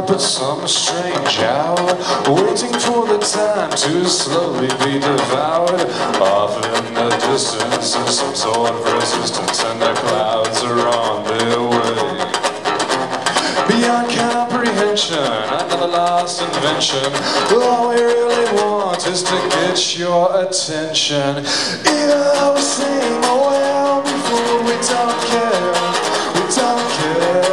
up at some strange hour, waiting for the time to slowly be devoured. Off in the distance is some sort of resistance, and the clouds are on their way. Beyond comprehension, another lost invention. All we really want is to get your attention. Either we sing or well before we don't care. We don't care.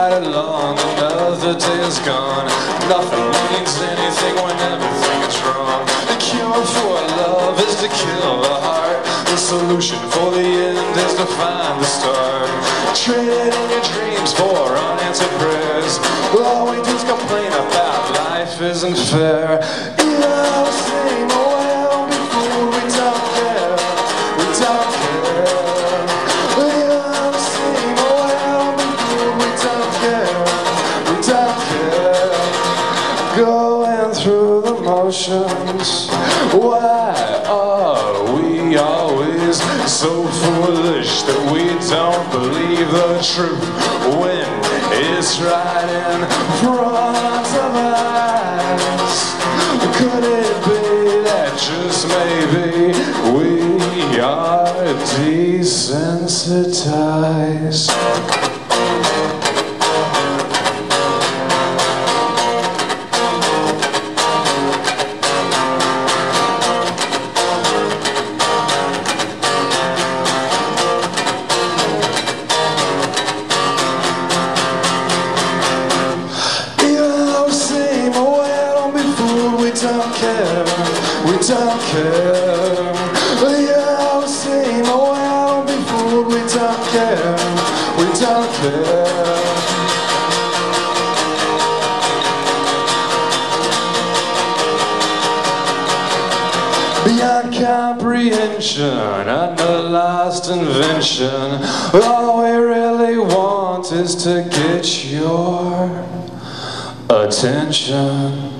Right along, another day is gone. Nothing means anything when everything is wrong. The cure for love is to kill the heart. The solution for the end is to find the start. Trading your dreams for unanswered prayers. All we do is complain about life isn't fair. Either same or well before we don't care. We don't care. Going through the motions, why are we always so foolish that we don't believe the truth when it's right in front of us? Could it be that just maybe we are desensitized? We don't care. Yeah, we sing around before we don't care. We don't care. Beyond comprehension, another lost invention. All we really want is to get your attention.